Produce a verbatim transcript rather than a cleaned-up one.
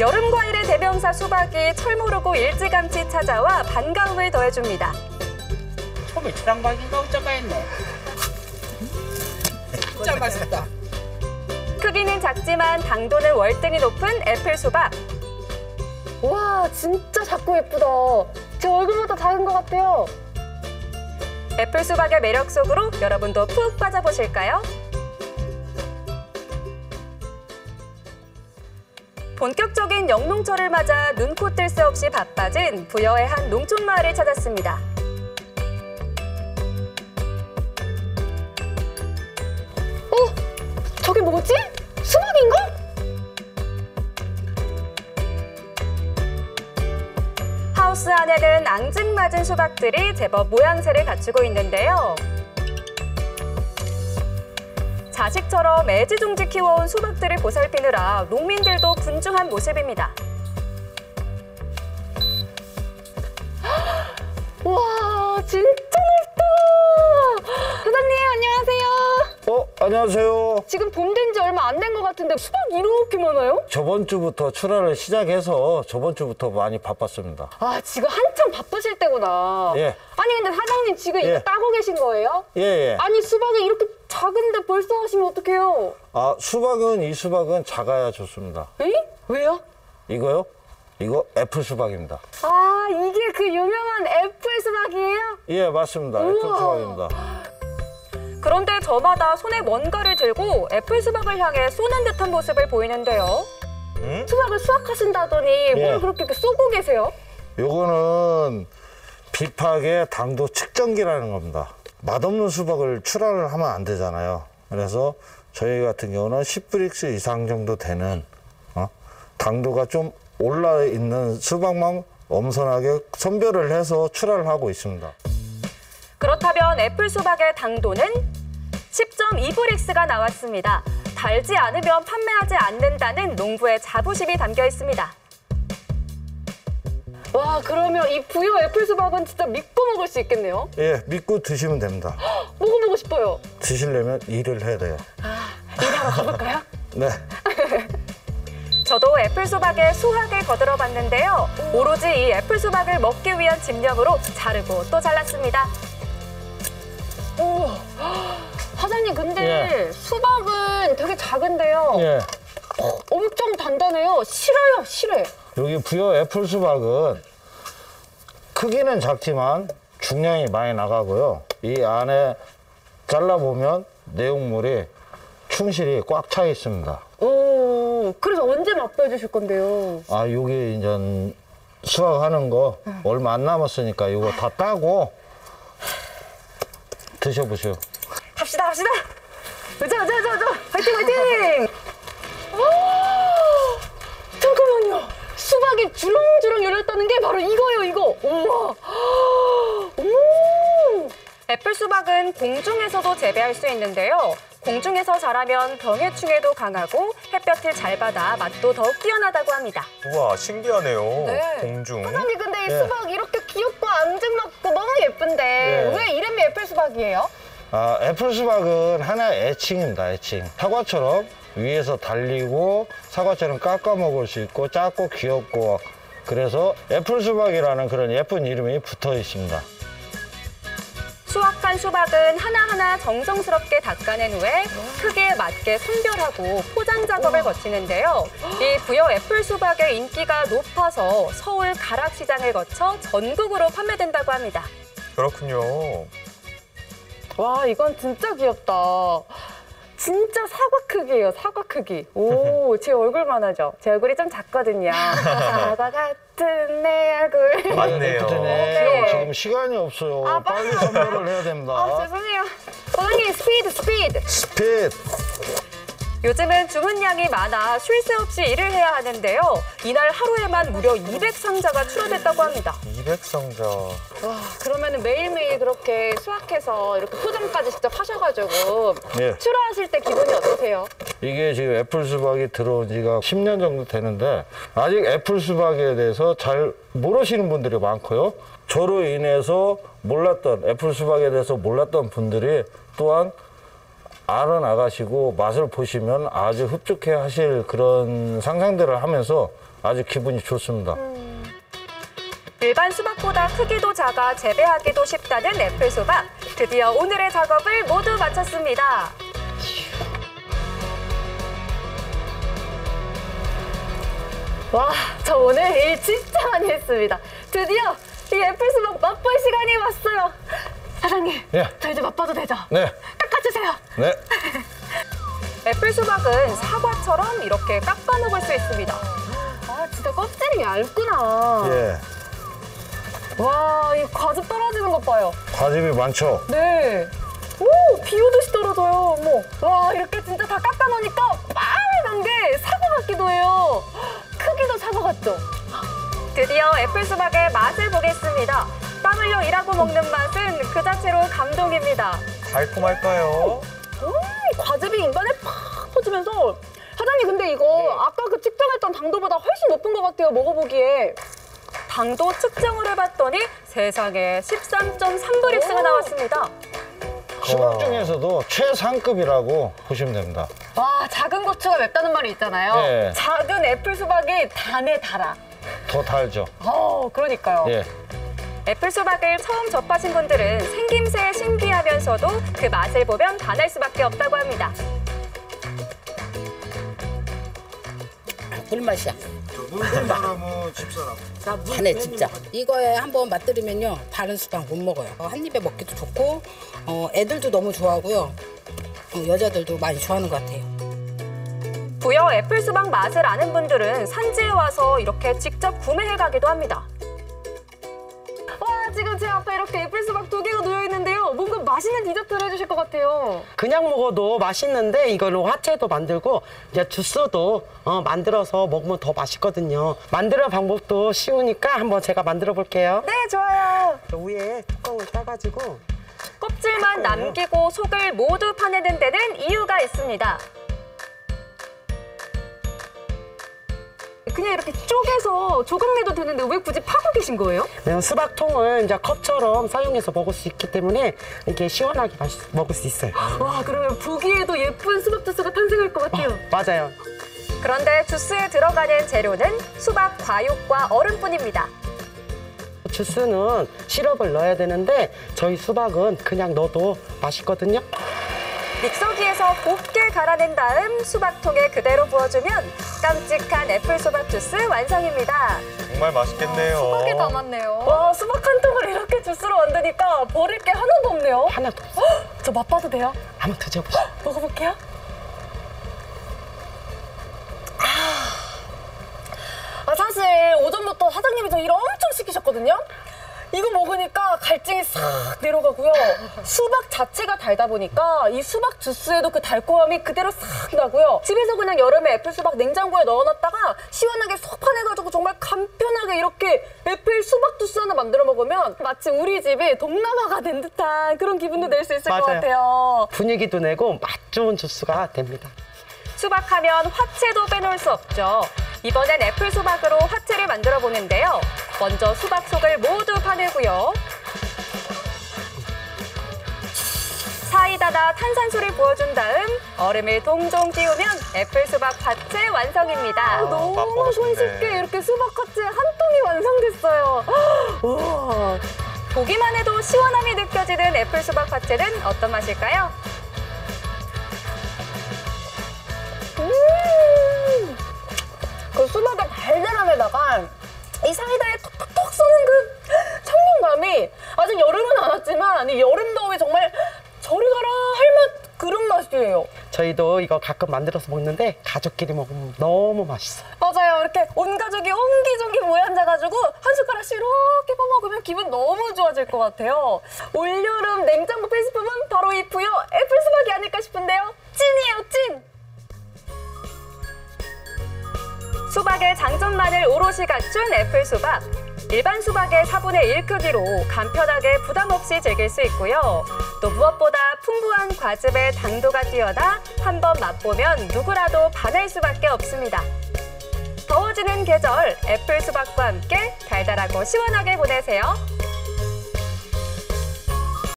여름 과일의 대명사 수박이 철모르고 일찌감치 찾아와 반가움을 더해줍니다. 처음에 저랑 박인가 어쩌까 했네. 진짜 맛있다. 크기는 작지만 당도는 월등히 높은 애플 수박. 와, 진짜 작고 예쁘다. 제 얼굴보다 작은 것 같아요. 애플 수박의 매력 속으로 여러분도 푹 빠져보실까요? 본격적인 영농철을 맞아 눈코 뜰 새 없이 바빠진 부여의 한 농촌 마을을 찾았습니다. 어? 저게 뭐지? 수박인가? 하우스 안에는 앙증맞은 수박들이 제법 모양새를 갖추고 있는데요. 자식처럼 애지중지 키워온 수박들을 보살피느라 농민들도 분주한 모습입니다. 와, 진짜 맛있다. 사장님, 안녕하세요. 어, 안녕하세요. 지금 봄 된 지 얼마 안 된 것 같은데 수박 이렇게 많아요? 저번 주부터 출하를 시작해서 저번 주부터 많이 바빴습니다. 아, 지금 한참 바쁘실 때구나. 예. 아니, 근데 사장님 지금 예. 이거 따고 계신 거예요? 예, 예. 아니, 수박이 이렇게 작은데 벌써 하시면 어떡해요? 아, 수박은, 이 수박은 작아야 좋습니다. 에이? 왜요? 이거요? 이거 애플 수박입니다. 아, 이게 그 유명한 애플 수박이에요? 예, 맞습니다. 우와. 애플 수박입니다. 그런데 저마다 손에 뭔가를 들고 애플 수박을 향해 쏘는 듯한 모습을 보이는데요. 음? 수박을 수확하신다더니 뭘 예. 그렇게 쏘고 계세요? 요거는 비파계 당도 측정기라는 겁니다. 맛없는 수박을 출하를 하면 안 되잖아요. 그래서 저희 같은 경우는 십 브릭스 이상 정도 되는 어? 당도가 좀 올라 있는 수박만 엄선하게 선별을 해서 출하를 하고 있습니다. 그렇다면 애플 수박의 당도는 십 점 이 브릭스가 나왔습니다. 달지 않으면 판매하지 않는다는 농부의 자부심이 담겨 있습니다. 와, 그러면 이 부여 애플 수박은 진짜 믿고 먹을 수 있겠네요? 예, 믿고 드시면 됩니다. 헉, 먹어보고 싶어요. 드시려면 일을 해야 돼요. 아, 일하러 가볼까요? 네. 저도 애플 수박의 수확을 거들어 봤는데요. 오로지 이 애플 수박을 먹기 위한 집념으로 자르고 또 잘랐습니다. 오, 사장님, 근데 예. 수박은 되게 작은데요. 예. 어, 엄청 단단해요. 실어요, 실해. 여기 부여 애플 수박은 크기는 작지만 중량이 많이 나가고요. 이 안에 잘라보면 내용물이 충실히 꽉 차 있습니다. 오, 그래서 언제 맛보여주실 건데요? 아, 여기 이제 수확하는 거 응. 얼마 안 남았으니까 이거 다 따고 드셔보세요. 갑시다, 갑시다. 으자, 으자, 으자, 으자. 화이팅, 화이팅! 오, 잠깐만요. 수박이 주렁주렁 열렸다는 게 바로 이거예요, 이거! 우와! 오! 애플 수박은 공중에서도 재배할 수 있는데요. 공중에서 자라면 병해충에도 강하고 햇볕을 잘 받아 맛도 더욱 뛰어나다고 합니다. 우와, 신기하네요. 네. 공중. 사장님, 근데 이 수박 네. 이렇게 귀엽고 앙증맞고 너무 예쁜데 네. 왜 이름이 애플 수박이에요? 아, 애플 수박은 하나의 애칭입니다, 애칭. 사과처럼 위에서 달리고 사과처럼 깎아 먹을 수 있고 작고 귀엽고 그래서 애플 수박이라는 그런 예쁜 이름이 붙어 있습니다. 수확한 수박은 하나하나 정성스럽게 닦아낸 후에 크기에 맞게 선별하고 포장 작업을 거치는데요. 이 부여 애플 수박의 인기가 높아서 서울 가락시장을 거쳐 전국으로 판매된다고 합니다. 그렇군요. 와, 이건 진짜 귀엽다. 진짜 사과 크기예요, 사과 크기. 오, 제 얼굴만 하죠? 제 얼굴이 좀 작거든요. 사과 같은 내 얼굴. 맞네요. 네. 지금 시간이 없어요. 아, 빨리 선별을 해야 됩니다. 아, 죄송해요. 사장님, 스피드, 스피드. 스피드. 요즘은 주문량이 많아 쉴 새 없이 일을 해야 하는데요. 이날 하루에만 무려 이백 상자가 출하됐다고 합니다. 이백 상자. 와, 그러면 매일매일 그렇게 수확해서 이렇게 포장까지 직접 하셔가지고 네. 출하하실 때 기분이 어떠세요? 이게 지금 애플 수박이 들어온 지가 십 년 정도 되는데 아직 애플 수박에 대해서 잘 모르시는 분들이 많고요. 저로 인해서 몰랐던 애플 수박에 대해서 몰랐던 분들이 또한 알아나가시고 맛을 보시면 아주 흡족해 하실 그런 상상들을 하면서 아주 기분이 좋습니다. 음. 일반 수박보다 크기도 작아 재배하기도 쉽다는 애플수박. 드디어 오늘의 작업을 모두 마쳤습니다. 와, 저 오늘 일 진짜 많이 했습니다. 드디어 이 애플수박 맛볼 시간이 왔어요. 사장님, 예. 저 이제 맛봐도 되죠? 네. 깎아주세요. 네. 애플수박은 사과처럼 이렇게 깎아 먹을 수 있습니다. 아, 진짜 껍질이 얇구나. 예. 와, 이 과즙 떨어지는 것 봐요. 과즙이 많죠? 네. 오, 비 오듯이 떨어져요. 어머. 와, 이렇게 진짜 다 깎아 놓으니까 빨간 게 사과 같기도 해요. 크기도 사과 같죠? 드디어 애플수박의 맛을 보겠습니다. 땀 흘려 일하고 먹는 맛은 그 자체로 감동입니다. 달콤할까요? 음, 과즙이 입안에 팍 퍼지면서. 사장님, 근데 이거 네. 아까 그 측정했던 당도보다 훨씬 높은 것 같아요, 먹어보기에. 당도 측정을 해봤더니 세상에 십삼 점 삼 브릭스가 나왔습니다. 수박 중에서도 최상급이라고 보시면 됩니다. 와, 작은 고추가 맵다는 말이 있잖아요. 네. 작은 애플 수박이 단에 달아. 더 달죠. 어, 그러니까요. 예. 애플 수박을 처음 접하신 분들은 생김새에 신기하면서도 그 맛을 보면 반할 수밖에 없다고 합니다. 불맛이야. 모르는 사람은 집사람. 단해 진짜. 이거에 한번 맛들이면요, 다른 수박 못 먹어요. 한 입에 먹기도 좋고, 어, 애들도 너무 좋아하고요. 어, 여자들도 많이 좋아하는 것 같아요. 부여 애플수박 맛을 아는 분들은 산지에 와서 이렇게 직접 구매해 가기도 합니다. 와, 지금 제 앞에 이렇게 애플수박 두 개가 놓여 있는데요. 뭔가 맛있는 디저트를 해주실 것 같아요. 그냥 먹어도 맛있는데 이걸로 화채도 만들고 이제 주스도 어, 만들어서 먹으면 더 맛있거든요. 만드는 방법도 쉬우니까 한번 제가 만들어 볼게요. 네, 좋아요. 위에 뚜껑을 따가지고 껍질만 남기고 속을 모두 파내는 데는 이유가 있습니다. 그냥 이렇게 쪼개서 조각 내도 되는데 왜 굳이 파고 계신 거예요? 네, 수박통을 이제 컵처럼 사용해서 먹을 수 있기 때문에 이렇게 시원하게 맛있, 먹을 수 있어요. 와, 그러면 보기에도 예쁜 수박 주스가 탄생할 것 같아요. 어, 맞아요. 그런데 주스에 들어가는 재료는 수박 과육과 얼음뿐입니다. 주스는 시럽을 넣어야 되는데 저희 수박은 그냥 넣어도 맛있거든요. 믹서기에서 곱게 갈아낸 다음 수박통에 그대로 부어주면 깜찍한 애플수박 주스 완성입니다. 정말 맛있겠네요. 와, 수박이 담았네요. 와, 수박 한 통을 이렇게 주스로 만드니까 버릴 게 하나도 없네요. 하나도 없어요. 헉, 저 맛봐도 돼요? 한번 드셔보세요. 헉, 먹어볼게요. 아, 사실 오전부터 사장님이 저 일을 엄청 시키셨거든요. 이거 먹으니까 갈증이 싹 내려가고요. 수박 자체가 달다 보니까 이 수박 주스에도 그 달콤함이 그대로 싹 나고요. 집에서 그냥 여름에 애플수박 냉장고에 넣어놨다가 시원하게 속 파내가지고 정말 간편하게 이렇게 애플수박 주스 하나 만들어 먹으면 마치 우리 집이 동남아가 된 듯한 그런 기분도 낼 수 있을 맞아요. 것 같아요. 분위기도 내고 맛 좋은 주스가 됩니다. 수박하면 화채도 빼놓을 수 없죠. 이번엔 애플수박으로 화채를 만들어 보는데요. 먼저 수박 속을 모두 파내고요. 사이다나 탄산수를 부어준 다음 얼음을 동종 띄우면 애플수박 화채 완성입니다. 아, 너무 손쉽게 이렇게 수박 화채 한 통이 완성됐어요. 우와. 보기만 해도 시원함이 느껴지는 애플수박 화채는 어떤 맛일까요? 음! 그 수박의 달달함에다가 이 사이다에 톡톡톡 쏘는 그 청량감이 아직 여름은 안 왔지만 이 여름 더위 정말 저리 가라 할 맛 그런 맛이에요. 저희도 이거 가끔 만들어서 먹는데 가족끼리 먹으면 너무 맛있어요. 맞아요. 이렇게 온 가족이 옹기종기 모여 앉아가지고 한 숟가락씩 이렇게 퍼먹으면 기분 너무 좋아질 것 같아요. 올여름 냉장고 필수품은 바로 이 부여 애플수박이 아닐까 싶은데요. 찐이에요, 찐! 수박의 장점만을 오롯이 갖춘 애플수박. 일반 수박의 사분의 일 크기로 간편하게 부담 없이 즐길 수 있고요. 또 무엇보다 풍부한 과즙의 당도가 뛰어나 한 번 맛보면 누구라도 반할 수밖에 없습니다. 더워지는 계절, 애플수박과 함께 달달하고 시원하게 보내세요.